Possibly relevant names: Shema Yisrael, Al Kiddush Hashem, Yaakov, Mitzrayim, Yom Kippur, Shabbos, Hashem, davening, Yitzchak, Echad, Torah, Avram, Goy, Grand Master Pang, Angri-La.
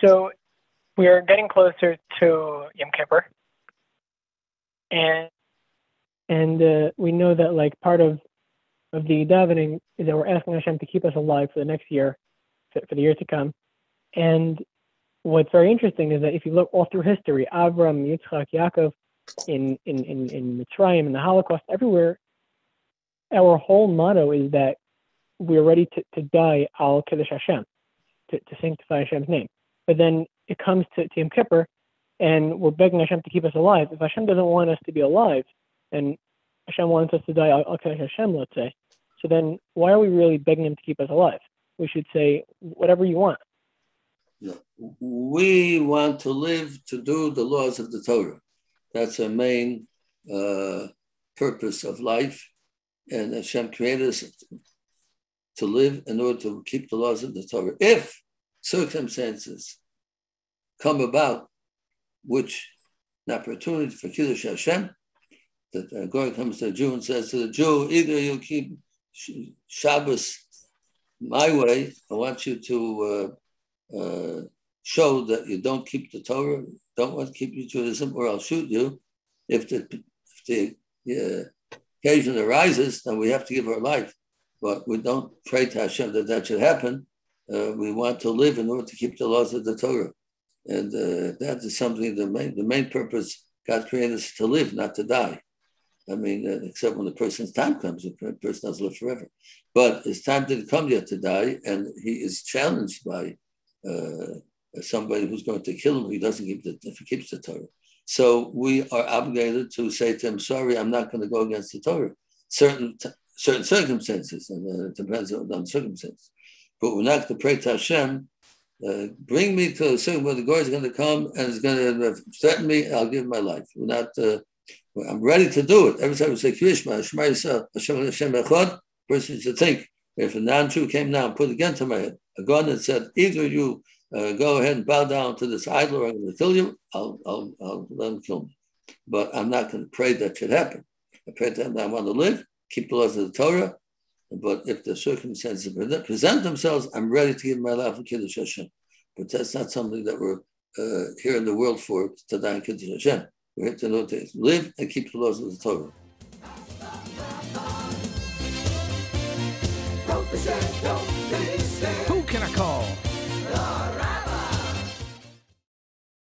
So we are getting closer to Yom Kippur, and we know that like part of the davening is that we're asking Hashem to keep us alive for the next year, for the year to come. And what's very interesting is that if you look all through history, Avram, Yitzchak, Yaakov, in Mitzrayim, in the Holocaust, everywhere, our whole motto is that we're ready to die Al Kiddush Hashem, to sanctify Hashem's name. But then it comes to Yom Kippur, and we're begging Hashem to keep us alive. If Hashem doesn't want us to be alive, and Hashem wants us to die Al Kiddush Hashem, let's say, so then why are we really begging Him to keep us alive? We should say, whatever you want. No. We want to live to do the laws of the Torah. That's our main purpose of life. And Hashem created us to live in order to keep the laws of the Torah. If circumstances come about, which an opportunity for Kiddush Hashem, that a Goy comes to a Jew and says to the Jew, either you keep Shabbos my way, I want you to show that you don't keep the Torah, don't want to keep your Judaism, or I'll shoot you. If the occasion arises, then we have to give our life. But we don't pray to Hashem that should happen. We want to live in order to keep the laws of the Torah. And that is something, the main purpose God created us to live, not to die. I mean, except when the person's time comes, the person doesn't live forever. But his time didn't come yet to die, and he is challenged by somebody who's going to kill him if he keeps the Torah. So we are obligated to say to him, sorry, I'm not going to go against the Torah. Certain circumstances, and it depends on circumstances. But we're not to pray to Hashem, bring me to a certain where the Goy is going to come and is going to threaten me, I'll give my life. We're not, I'm ready to do it. Every time we say, Krishma, Shema Yisrael, Hashem, Hashem, Echad, person should think, if a non-Jew came now and put a gun to my head, a gun and said, either you go ahead and bow down to this idol or I'm going to kill you, I'll let him kill me. But I'm not going to pray that should happen. I pray to him that I want to live, keep the laws of the Torah, but if the circumstances present themselves, I'm ready to give my life for Kiddush Hashem. But that's not something that we're here in the world for, to die in Kiddush Hashem. We're here to know to live and keep the laws of the Torah. Who can I call?